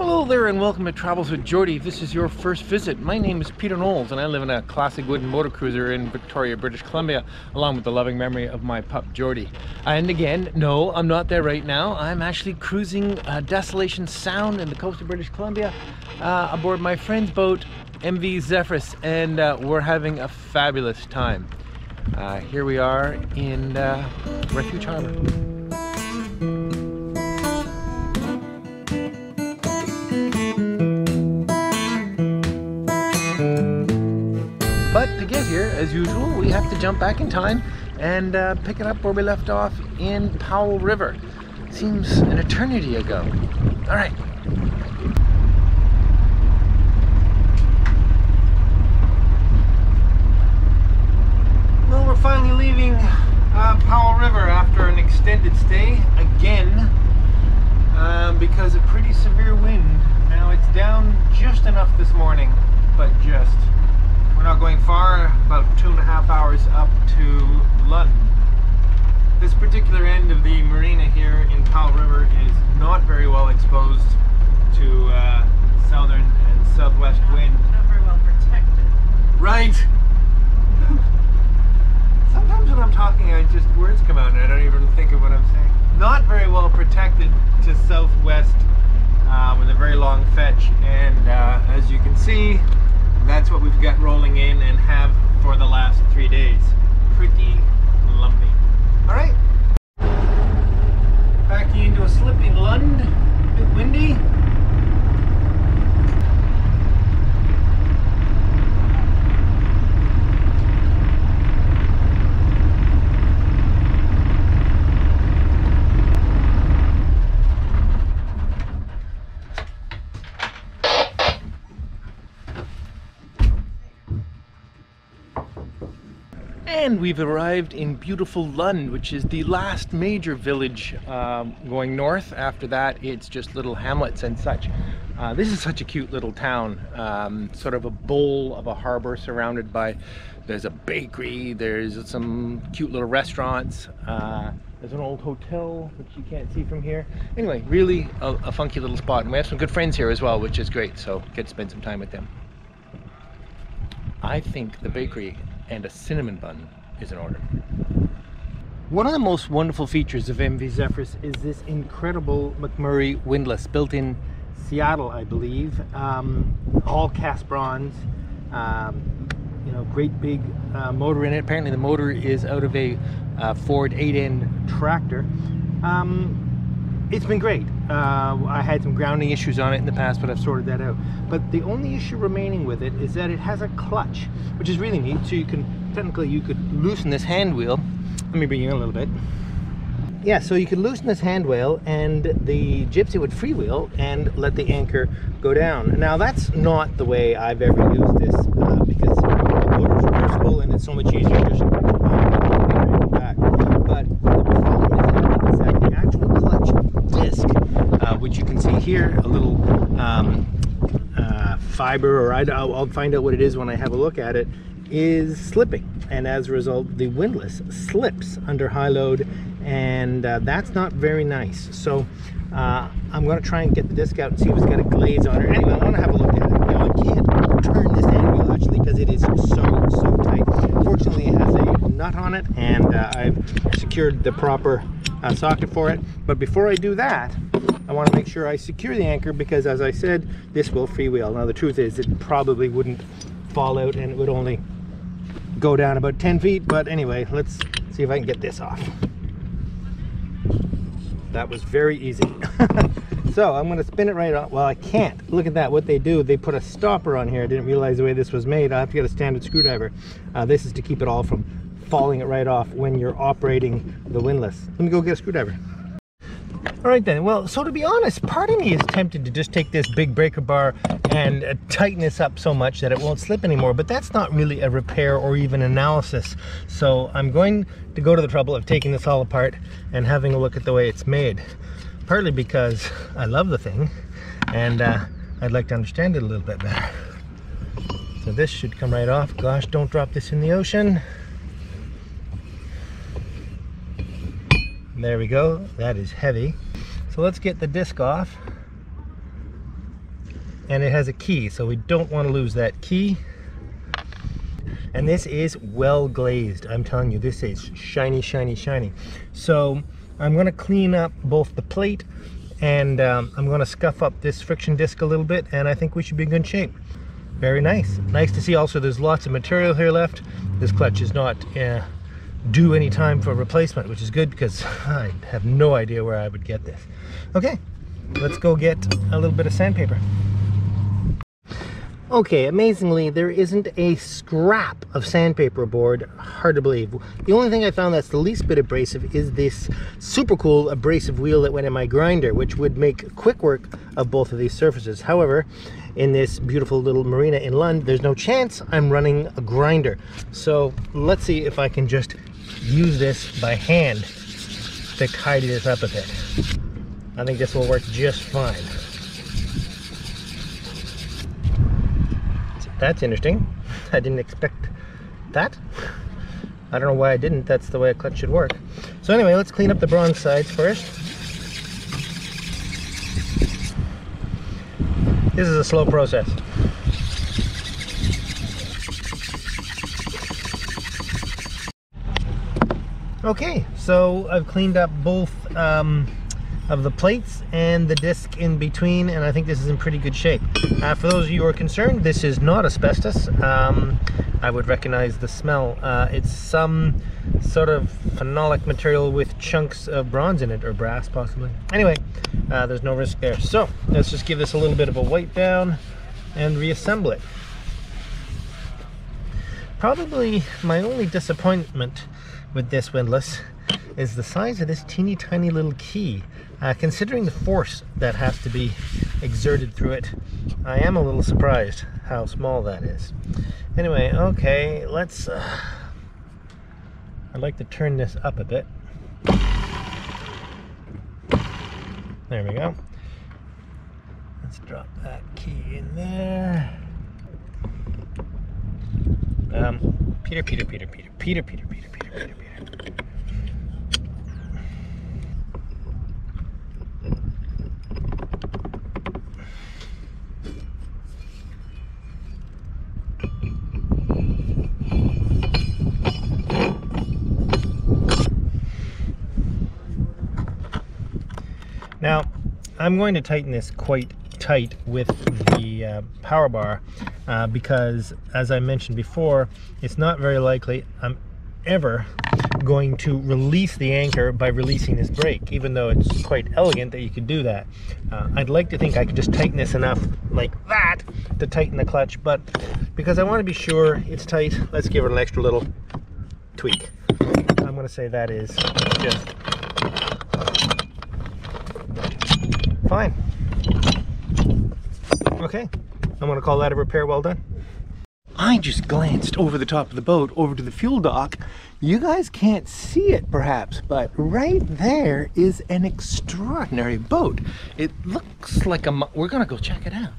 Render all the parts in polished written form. Hello there and welcome to Travels With Geordie. If this is your first visit, my name is Peter Knowles and I live in a classic wooden motor cruiser in Victoria, British Columbia, along with the loving memory of my pup Geordie. And again, no, I'm not there right now. I'm actually cruising Desolation Sound in the coast of British Columbia aboard my friend's boat MV Zephyrus, and we're having a fabulous time. Here we are in Refuge Harbor. But to get here, as usual, we have to jump back in time and pick it up where we left off in Powell River. Seems an eternity ago. All right. Well, we're finally leaving Powell River after an extended stay again because of pretty severe wind. Now it's down just enough this morning, but just. We're not going far, about 2.5 hours up to Lund. This particular end of the marina here in Powell River is not very well exposed to southern and southwest wind. Not very well protected. Right! Sometimes when I'm talking, words come out and I don't even think of what I'm saying. Not very well protected to southwest with a very long fetch, and as you can see, that's what we've got rolling in and have for the last 3 days. Pretty lumpy. Alright. Backing into a slipping Lund. A bit windy. And we've arrived in beautiful Lund, which is the last major village going north. After that, it's just little hamlets and such. This is such a cute little town, sort of a bowl of a harbor surrounded by, there's a bakery, there's some cute little restaurants, there's an old hotel, which you can't see from here. Anyway, really a funky little spot. And we have some good friends here as well, which is great, so get to spend some time with them. I think the bakery and a cinnamon bun is in order. One of the most wonderful features of MV Zephyrus is this incredible McMurray windlass, built in Seattle, I believe. All cast bronze, you know, great big motor in it. Apparently the motor is out of a Ford 8N tractor. It's been great. I had some grounding issues on it in the past, but I've sorted that out. But the only issue remaining with it is that it has a clutch, which is really neat. So you can, technically you could loosen this hand wheel. Let me bring you in a little bit. Yeah, so you could loosen this hand wheel and the gypsy would freewheel and let the anchor go down. Now that's not the way I've ever used this because the motor is reversible and it's so much easier just back. But the problem is that the actual clutch disc, which you can see here, a little fiber, or I'll find out what it is when I have a look at it, is slipping, and as a result the windlass slips under high load, and that's not very nice. So I'm going to try and get the disc out and see if it's got a glaze on it. Anyway, I want to have a look at it. Now, I can't turn this handle actually because it is so tight. Fortunately it has a nut on it, and I've secured the proper socket for it. But before I do that, I want to make sure I secure the anchor, because as I said, this will freewheel. Now the truth is it probably wouldn't fall out and it would only go down about 10 feet, but anyway, let's see if I can get this off. That was very easy. So I'm going to spin it right on. Well, I can't. Look at that. What they do, they put a stopper on here. I didn't realize the way this was made. I have to get a standard screwdriver. This is to keep it all from falling it right off when you're operating the windlass. Let me go get a screwdriver. All right then, well, so to be honest, part of me is tempted to just take this big breaker bar and tighten this up so much that it won't slip anymore, but that's not really a repair or even analysis. So I'm going to go to the trouble of taking this all apart and having a look at the way it's made. Partly because I love the thing, and I'd like to understand it a little bit better. So this should come right off. Gosh, don't drop this in the ocean. There we go. That is heavy. So let's get the disc off. and it has a key, so we don't want to lose that key. And this is well glazed. I'm telling you, this is shiny, shiny, shiny. So I'm going to clean up both the plate and I'm going to scuff up this friction disc a little bit, and I think we should be in good shape. Very nice. Nice to see also there's lots of material here left. This clutch is not due any time for replacement, which is good because I have no idea where I would get this. Okay, let's go get a little bit of sandpaper. Okay, amazingly, there isn't a scrap of sandpaper board. Hard to believe. The only thing I found that's the least bit abrasive is this super cool abrasive wheel that went in my grinder, which would make quick work of both of these surfaces. However, in this beautiful little marina in Lund, there's no chance I'm running a grinder. So let's see if I can just use this by hand to tidy this up a bit. I think this will work just fine. That's interesting. I didn't expect that. I don't know why I didn't. That's the way a clutch should work. So anyway, let's clean up the bronze sides first. This is a slow process. Okay, so I've cleaned up both of the plates and the disc in between, and I think this is in pretty good shape. For those of you who are concerned, this is not asbestos. I would recognize the smell. It's some sort of phenolic material with chunks of bronze in it, or brass possibly. Anyway, there's no risk there. So let's just give this a little bit of a wipe down and reassemble it. Probably my only disappointment with this windlass is the size of this teeny tiny little key. Considering the force that has to be exerted through it, I am a little surprised how small that is. Anyway, okay, let's... I'd like to turn this up a bit. There we go. Let's drop that key in there. Peter. Now, I'm going to tighten this quite tight with the power bar because, as I mentioned before, it's not very likely I'm ever going to release the anchor by releasing this brake, even though it's quite elegant that you could do that. I'd like to think I could just tighten this enough like that to tighten the clutch, but because I want to be sure it's tight, let's give it an extra little tweak. I'm going to say that is just fine. Okay, I'm gonna call that a repair well done. I just glanced over the top of the boat over to the fuel dock. You guys can't see it perhaps, but right there is an extraordinary boat. It looks like a... We're gonna go check it out.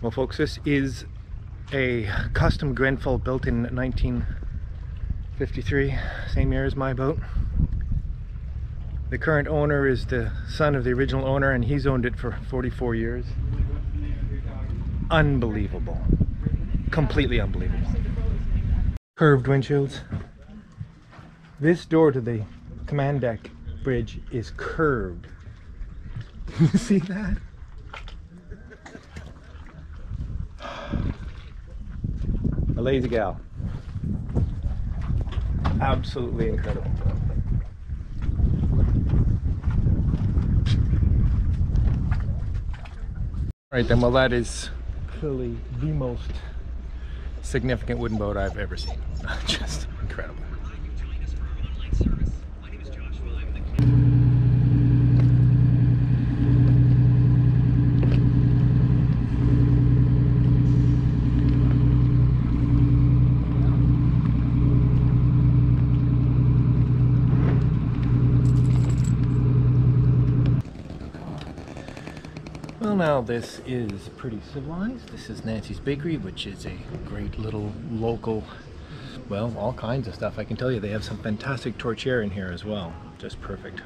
Well folks, this is a custom Grenfell built in 1953, same year as my boat. The current owner is the son of the original owner, and he's owned it for 44 years. Unbelievable. Completely unbelievable. Curved windshields. This door to the command deck bridge is curved. You see that? A lazy gal. Absolutely incredible. All right then, well that is clearly the most significant wooden boat I've ever seen. Just incredible. now this is pretty civilized. This is Nancy's Bakery, which is a great little local, well, all kinds of stuff. I can tell you they have some fantastic tortilla in here as well. Just perfect.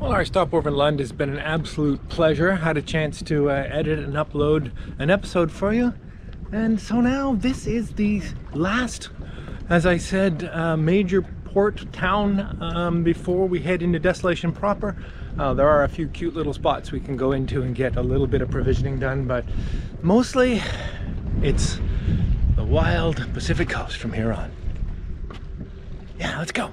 Our stopover in Lund has been an absolute pleasure. Had a chance to edit and upload an episode for you, and so now this is the last, as I said, major port town before we head into Desolation proper. There are a few cute little spots we can go into and get a little bit of provisioning done, but mostly it's the wild Pacific coast from here on. Yeah, let's go.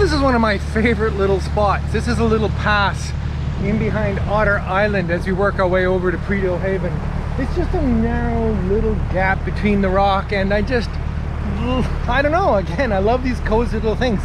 This is one of my favorite little spots. This is a little pass in behind Otter Island as we work our way over to Prideaux Haven. It's just a narrow little gap between the rock, and I don't know, again, I love these cozy little things.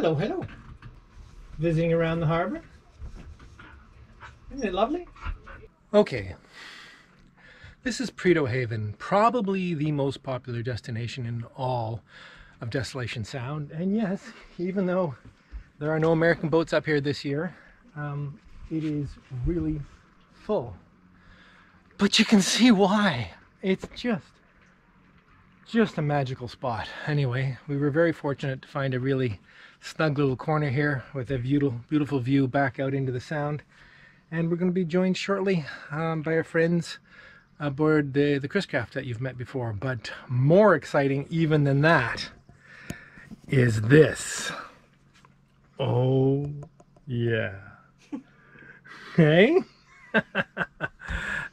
Hello, hello. Visiting around the harbor. Isn't it lovely? Okay. This is Prideaux Haven, probably the most popular destination in all of Desolation Sound. And yes, even though there are no American boats up here this year, it is really full. But you can see why. It's just a magical spot. Anyway, we were very fortunate to find a really snug little corner here with a beautiful view back out into the sound. And we're going to be joined shortly by our friends aboard the Chris Craft that you've met before. But more exciting even than that is this. Oh yeah. Hey?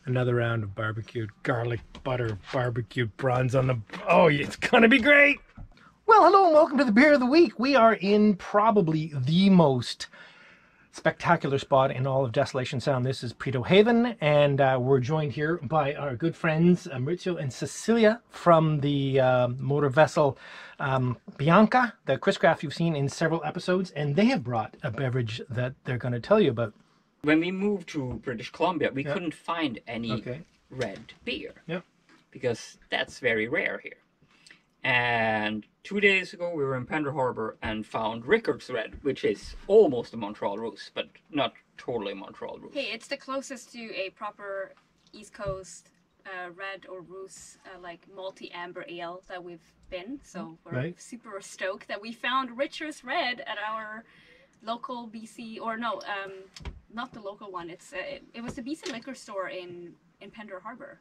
Another round of barbecued garlic butter, barbecued prawns on the... Oh, it's gonna be great! Well, hello and welcome to the Beer of the Week. We are in probably the most spectacular spot in all of Desolation Sound. This is Prideaux Haven, and we're joined here by our good friends Maurizio and Cecilia from the motor vessel Bianca, the Chris Craft you've seen in several episodes, and they have brought a beverage that they're going to tell you about. When we moved to British Columbia, we couldn't find any red beer because that's very rare here. And 2 days ago, we were in Pender Harbor and found Rickard's Red, which is almost a Montreal Russe, but not totally Montreal Russe. Hey, it's the closest to a proper East Coast red or Russe, like multi-amber ale that we've been. So we're super stoked that we found Rickard's Red at our local BC, or no, not the local one. It's it was the BC liquor store in Pender Harbor.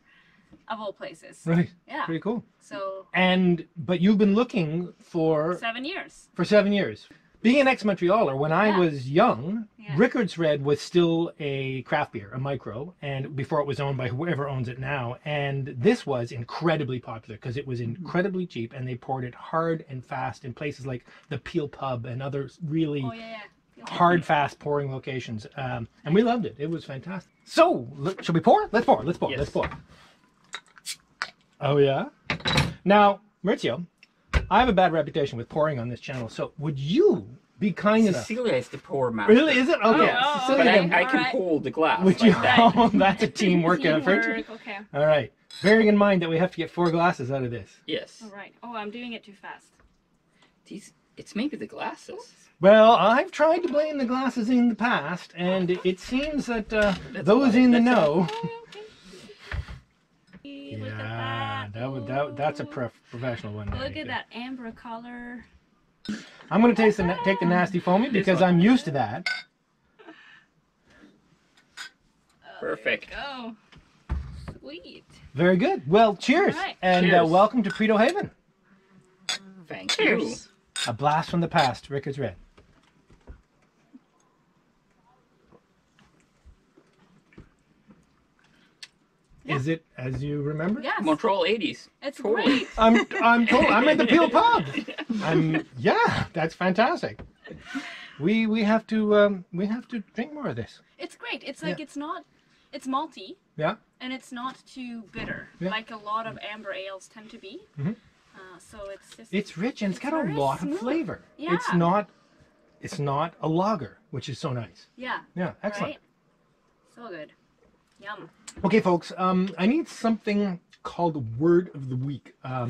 Of all places. Right. Yeah. Pretty cool. So. And, but you've been looking for... 7 years. For 7 years. Being an ex-Montrealer, when I was young, Rickard's Red was still a craft beer, a micro, and before it was owned by whoever owns it now. And this was incredibly popular because it was incredibly cheap and they poured it hard and fast in places like the Peel Pub and other really... Oh, yeah, yeah. Hard, fast pouring locations. And we loved it. It was fantastic. So, should we pour? Let's pour. Let's pour. Yes. Let's pour. Oh yeah? Now, Maurizio, I have a bad reputation with pouring on this channel, so would you be kind enough? Cecilia is the pour master. Really, is it? Okay. Oh, Cecilia, but I can hold the glass. Would you? Oh, that's a teamwork effort. Okay. All right. Bearing in mind that we have to get 4 glasses out of this. Yes. All right. Oh, I'm doing it too fast. It's maybe the glasses. Well, I've tried to blame the glasses in the past, and it seems that those in the know... Look at that. That's a professional one. Look at that amber color. I'm going to take the nasty foamy because I'm used to that. Perfect. There we go. Sweet. Very good. Well, cheers. Right. And cheers. Welcome to Prideaux Haven. Thank you. Cheers. A blast from the past. Rickard's Red. Yeah. Is it as you remember? Yes. Montreal 80s. It's great. I'm told I'm at the Peel Pub. Yeah, that's fantastic. We have to drink more of this. It's great. It's like it's malty. Yeah. And it's not too bitter, like a lot of amber ales tend to be. Mm-hmm. So it's just rich and it's got a lot of flavor. Yeah. It's not a lager, which is so nice. Yeah. Yeah. Excellent. Right? So good. Yum. Okay, folks, I need something called Word of the Week. I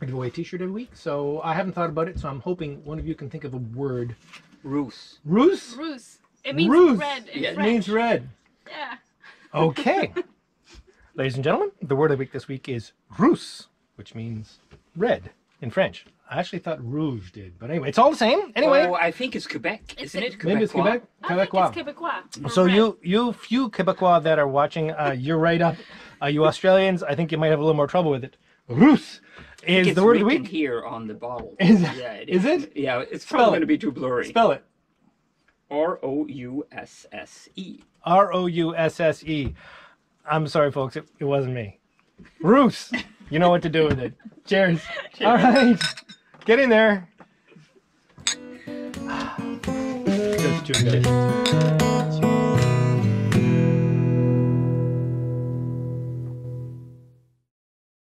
give away a t-shirt every week, so I haven't thought about it, so I'm hoping one of you can think of a word. Russe. Russe? Russe. It means red in French. It means red. Yeah. Okay. Ladies and gentlemen, the word of the week this week is Russe, which means red in French. I actually thought rouge did, but anyway, it's all the same. Anyway, I think it's Quebec, isn't it? Maybe it's Quebec. Quebec. I think it's Quebecois. So you few Quebecois that are watching, you're right up. You Australians, I think you might have a little more trouble with it. Russe is the word of the week. Here on the bottle. Is it? Yeah, it's probably going to be too blurry. Spell it. R-O-U-S-S-E. R-O-U-S-S-E. I'm sorry, folks. It wasn't me. Russe. You know what to do with it. Cheers. Cheers. All right. Get in there. That's too good.